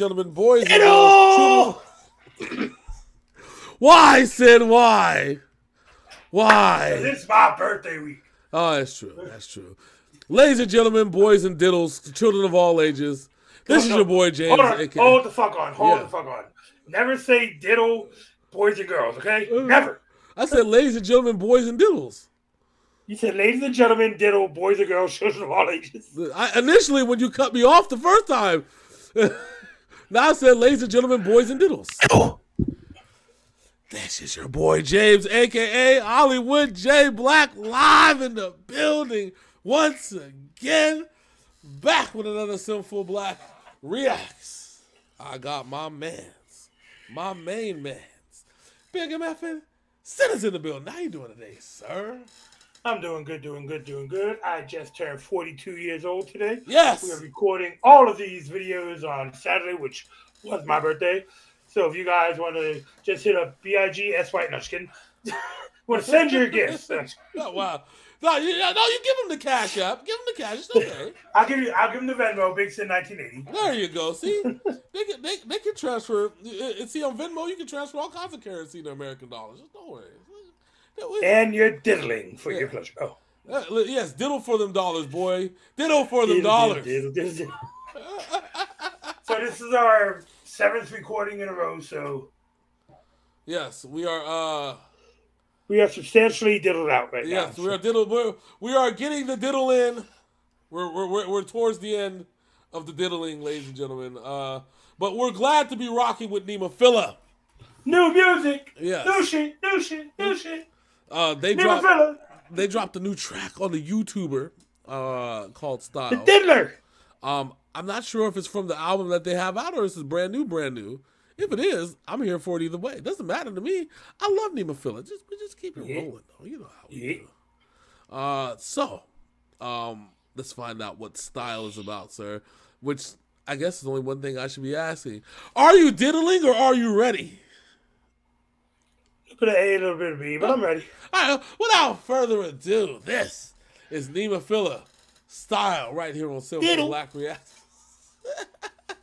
gentlemen, boys and girls. Why, Sin? Why? Why? It's my birthday week. Oh, that's true. That's true. Ladies and gentlemen, boys and diddles, children of all ages. This is your boy James. Hold on. AKA. Hold the fuck on. Hold the fuck on. Never say diddle, boys and girls. Okay? Never. I said, ladies and gentlemen, boys and diddles. You said, ladies and gentlemen, diddle, boys and girls, children of all ages. Initially, when you cut me off the first time, now I said, ladies and gentlemen, boys and diddles. This is your boy James, a.k.a. Hollywood J Black, live in the building once again. Back with another Synful Blaq Reacts. I got my mans, my main mans. Big MFN, Sin is in the building. How you doing today, sir? I'm doing good, doing good, doing good. I just turned 42 years old today. Yes. We are recording all of these videos on Saturday, which was my birthday. So if you guys want to just hit up BIGSY, no, just kidding. Want to send your gifts. Oh, wow. No, you give them the Cash App. Give them the cash. It's okay. I'll give them the Venmo, Big Sin 1980. There you go. See? they can transfer. See, on Venmo, you can transfer all kinds of currency to American dollars. Just don't worry. And you're diddling for your pleasure. Oh. Yes, diddle for them dollars, boy. Diddle for them dollars. Diddle. So this is our 7th recording in a row, so... Yes, we are... We are substantially diddled out right now. Yes, we are diddled. We are getting the diddle in. We're towards the end of the diddling, ladies and gentlemen. But we're glad to be rocking with Nemophila. New music. Yes. New shit, new shit, new shit. They dropped a new track on the YouTuber called Style. The Diddler. I'm not sure if it's from the album that they have out or it's brand new. If it is, I'm here for it either way. It doesn't matter to me. I love Nemophila. We just keep it rolling, though. You know how we do. So let's find out what Style is about, sir. Which I guess is only one thing I should be asking. Are you diddling or are you ready? Put an A, a little bit of B, but I'm ready. All right, without further ado, this is Nemophila Style right here on Synful Blaq Reacts.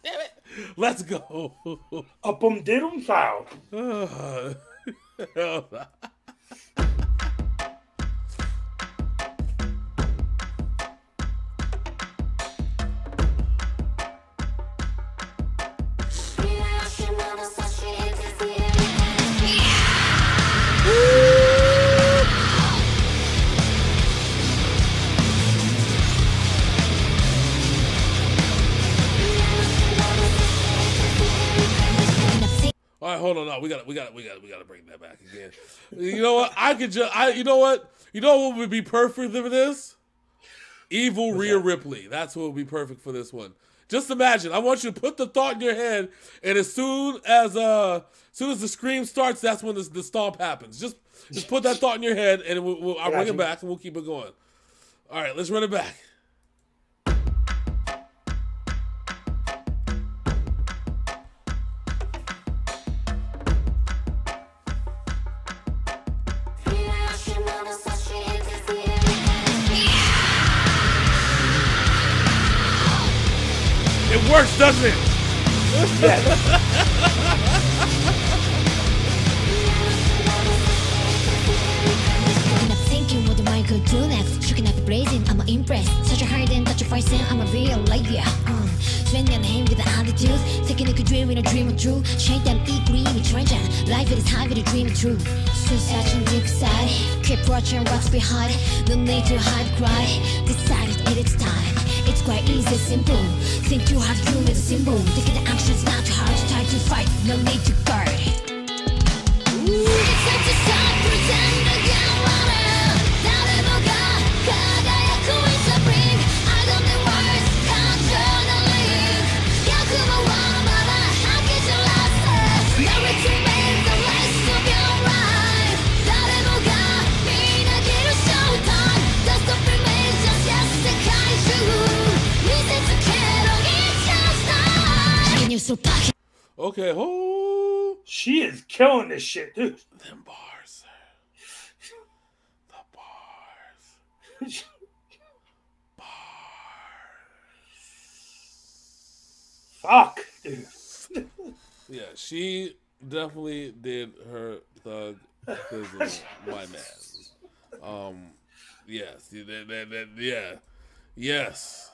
Damn it. Let's go. Up on diddle style. All right, hold on. No, we gotta bring that back again. You know what? You know what would be perfect for this? Evil Rhea Ripley. That's what would be perfect for this one. Just imagine. I want you to put the thought in your head, and as soon as the scream starts, that's when the stomp happens. Just put that thought in your head, and I'll bring it back, and we'll keep it going. All right, let's run it back. It works, doesn't it? I'm thinking what I could do next. Shooking at the blazing, I'm impressed. Such a hard and such a fast, I'm a real liar. Swinging on him with the attitude. Taking a dream in a dream of true. Shake them, eat green, treasure. Life is high with a dream of true. Such a deep side. Keep watching what's behind. No need to hide, cry. Decided it is time. It's quite easy, simple. Think too hard, you with a symbol. Taking the action's not too hard. Time to fight, no need to guard. It's time to stop pretending again. Okay, oh, she is killing this shit, dude. Them bars, the bars, bars. Fuck, dude. Yeah, she definitely did her thug fizzle, my man. Yes. Yeah. Yes.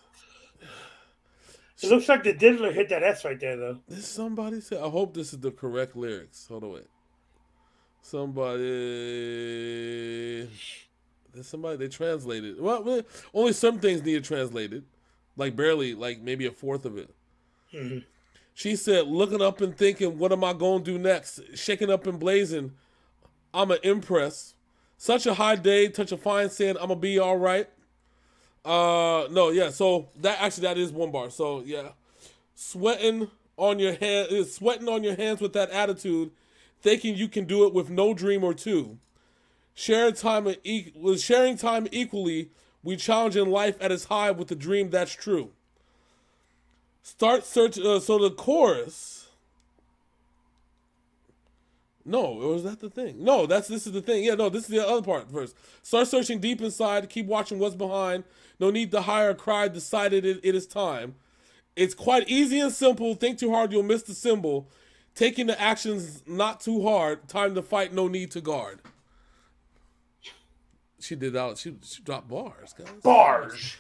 It looks like the diddler hit that S right there, though. Did somebody say? I hope this is the correct lyrics. Hold on, wait. Somebody. They translated. Well, only some things need translated, like barely, like maybe a fourth of it. Mm-hmm. She said, "Looking up and thinking, what am I gonna do next? Shaking up and blazing, I'm an impress. Such a high day, touch a fine sand. I'ma be all right." No, yeah. So that is one bar. So yeah, sweating on your hands with that attitude, thinking you can do it with no dream or two. Sharing time equally, we challenge in life at its high with the dream that's true. Start search. So the chorus. No, was that the thing? No, this is the thing. Yeah, no, this is the other part first. Start searching deep inside. Keep watching what's behind. No need to hire a cry. Decided it is time. It's quite easy and simple. Think too hard, you'll miss the symbol. Taking the actions not too hard. Time to fight. No need to guard. She did out. She dropped bars, guys. Bars.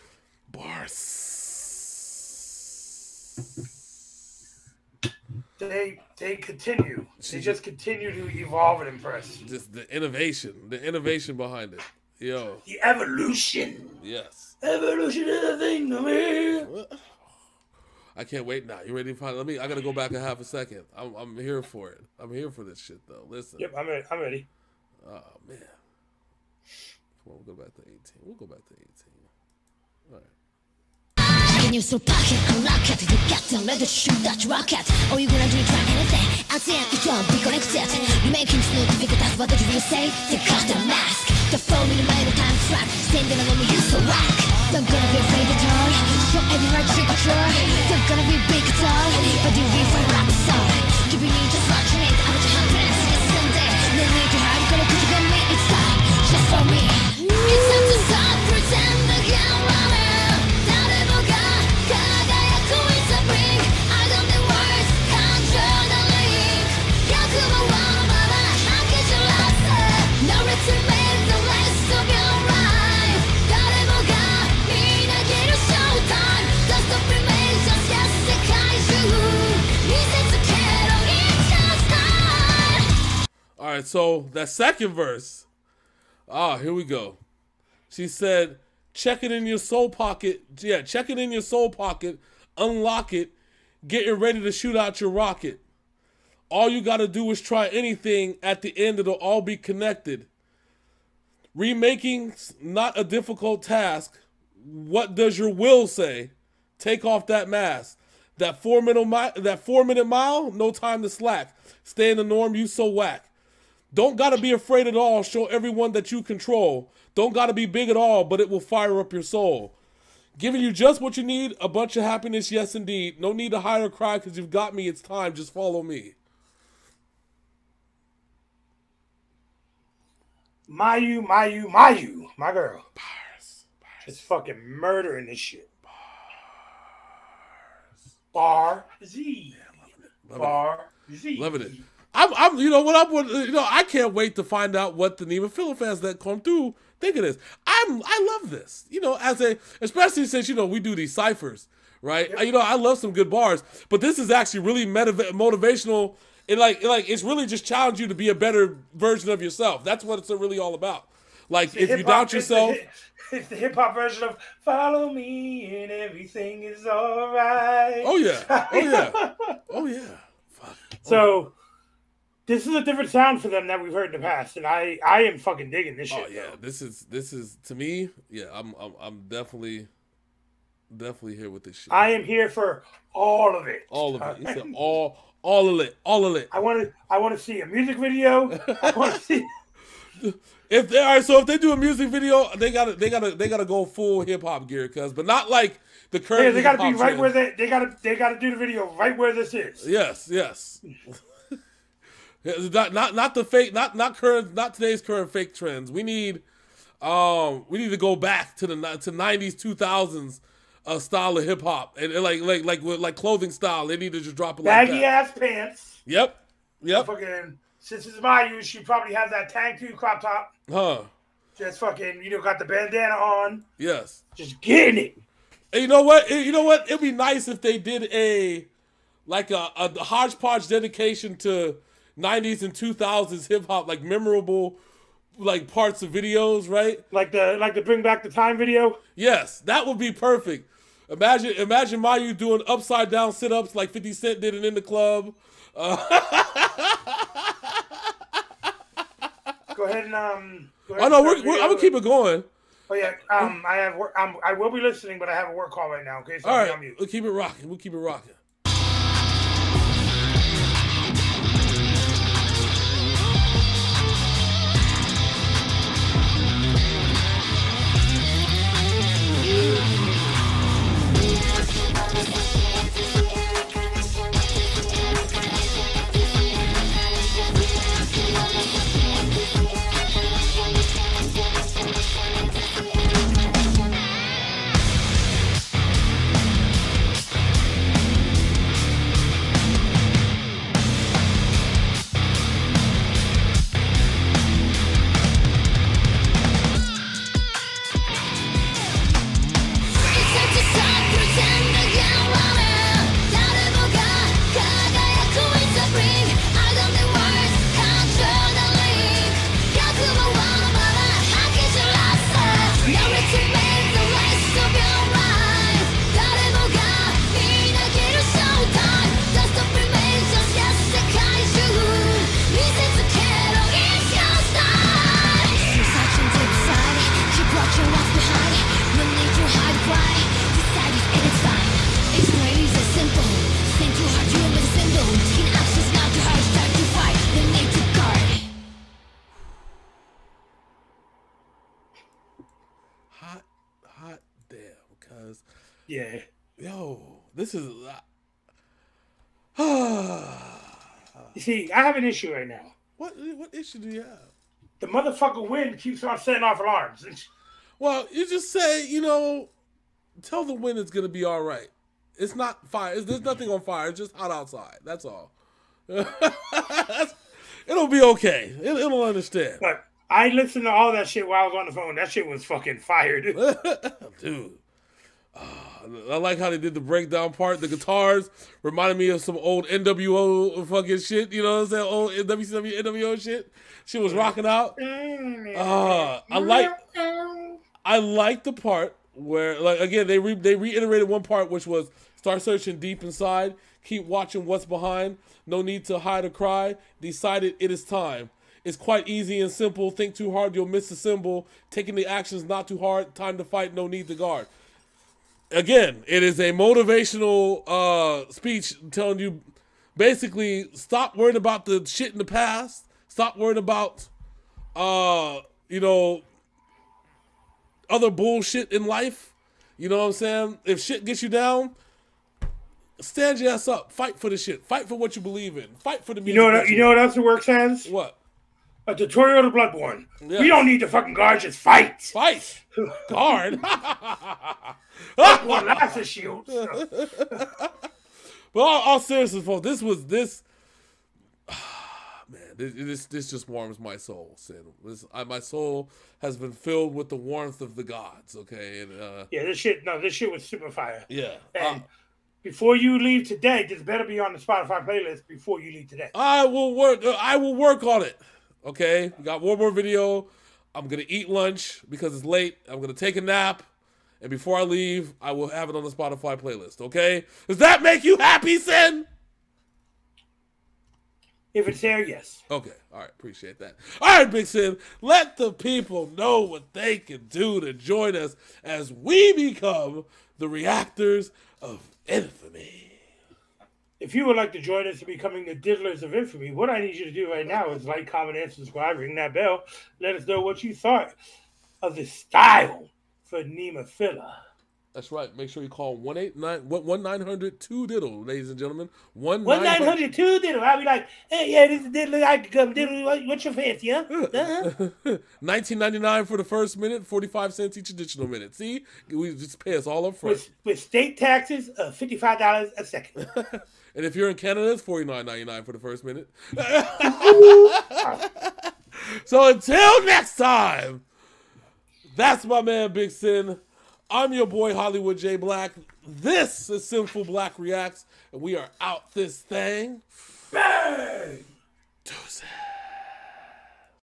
They continue. They just continue to evolve and impress. Just the innovation behind it. Yo. The evolution. Yes. Evolution is a thing to me. I can't wait now. You ready? I gotta go back a half a second. I'm here for it. I'm here for this shit though. Listen. Yep. I'm ready. Oh man. Come on, we'll go back to 18. We'll go back to 18. All right. Can you still pocket, unlock it? You got them, let it shoot that rocket. All you gonna do is try anything. I think you don't be connected. You make him smooth, because that's what you will say. Take off the mask. The phone in the mind of time track. Same gonna let me use the whack. Don't gonna be afraid at all. Show everyone trick or treat. Don't gonna be big at all. But you will find rap song. Keeping me just watching it. I'm just hungry. It's Sunday. No need to hide. Gonna put you on me. It's time. Just for me. It's time to stop. Pretend again. All right, so that second verse. Ah, here we go. She said, check it in your soul pocket. Yeah, check it in your soul pocket. Unlock it. Getting ready to shoot out your rocket. All you got to do is try anything. At the end, it'll all be connected. Remaking's not a difficult task. What does your will say? Take off that mask. That four-minute mile, no time to slack. Stay in the norm, you so whack. Don't gotta be afraid at all, show everyone that you control. Don't gotta be big at all, but it will fire up your soul. Giving you just what you need, a bunch of happiness, yes indeed. No need to hide or cry, because you've got me, it's time, just follow me. Mayu, my girl. Bars. It's fucking murdering this shit. Bar Z. Yeah, Bar Z. Loving it. I'm you know what I can't wait to find out what the Nemophila fans that come through think of this. I love this. You know, especially since we do these ciphers, right? Yep. I love some good bars, but this is actually really motivational. It's really just challenge you to be a better version of yourself. That's what it's really all about. Like if you doubt yourself, it's the hip hop version of "Follow Me and Everything Is Alright." Oh yeah, oh yeah, oh yeah. Fuck. So. This is a different sound for them that we've heard in the past, and I am fucking digging this shit. Oh yeah, this is to me. Yeah, I'm definitely here with this shit. I am here for all of it. All of it. You said all of it. I want to see a music video. I want to see. If they do a music video, they gotta go full hip hop gear, cuz, but not like the current. Yeah, they gotta be right where they gotta do the video right where this is. Yes, yes. Not the fake, not today's current fake trends. We need to go back to the 90s, 2000s style of hip hop and like clothing style. They need to just drop it like baggy ass pants. Yep. Yep. Fucking since it's Mayu, she probably has that tank tube crop top. Huh. Just fucking, you know, got the bandana on. Yes. Just getting it. And you know what? You know what? It'd be nice if they did a like a hodgepodge dedication to 90s and 2000s hip hop, like memorable like parts of videos, right? Like the Bring Back the Time video. Yes, that would be perfect. Imagine Mayu doing upside down sit ups like 50 Cent did it in the club. Go ahead and Go ahead I'm gonna keep it going. Oh yeah, I have work. I will be listening, but I have a work call right now. Okay, so all right, we'll keep it rocking. We'll keep it rocking. Yeah. Yo, this is a lot. You see, I have an issue right now. What issue do you have? The motherfucking wind keeps on setting off alarms. Well, you just say, you know, tell the wind it's going to be all right. It's not fire. There's nothing on fire. It's just hot outside. That's all. It'll be okay. It'll understand. Look, I listened to all that shit while I was on the phone. That shit was fucking fire, dude. Dude. I like how they did the breakdown part. The guitars reminded me of some old NWO fucking shit. You know what I'm saying? Old WCW NWO shit. She was rocking out. I like the part where, like, again, they reiterated one part, which was start searching deep inside, keep watching what's behind, no need to hide or cry, decided it is time. It's quite easy and simple. Think too hard, you'll miss the symbol. Taking the actions not too hard. Time to fight, no need to guard. Again, it is a motivational speech telling you basically stop worrying about the shit in the past. Stop worrying about, you know, other bullshit in life. You know what I'm saying? If shit gets you down, stand your ass up. Fight for the shit. Fight for what you believe in. Fight for the music. You know what else the work says? What? A tutorial to Bloodborne. Yeah. We don't need to fucking guard, just fight. Fight? Guard? Bloodborne lasts a shield. But all seriousness, folks, this was this. Man, this just warms my soul, Sin. My soul has been filled with the warmth of the gods, okay? And, yeah, this shit was super fire. Yeah. And before you leave today, this better be on the Spotify playlist before you leave today. I will work on it. Okay, we got one more video. I'm going to eat lunch because it's late. I'm going to take a nap. And before I leave, I will have it on the Spotify playlist. Okay? Does that make you happy, Sin? If it's there, yes. Okay. All right. Appreciate that. All right, Big Sin. Let the people know what they can do to join us as we become the reactors of infamy. If you would like to join us in becoming the diddlers of infamy, what I need you to do right now is like, comment, and subscribe, ring that bell. Let us know what you thought of the style for Nemophila. That's right. Make sure you call 1-900-2-DIDDLE, ladies and gentlemen. 1-900-2-DIDDLE. I'll be like, hey, yeah, this is diddle. I can come diddle. What's your fancy, huh? $19.99 for the first minute, 45 cents each additional minute. See, we just pay us all up front. With state taxes of $55 a second. And if you're in Canada, it's $49.99 for the first minute. So until next time, that's my man Big Sin. I'm your boy Hollywood J Black. This is Synful Blaq Reacts, and we are out this thing. Bang! Deuces.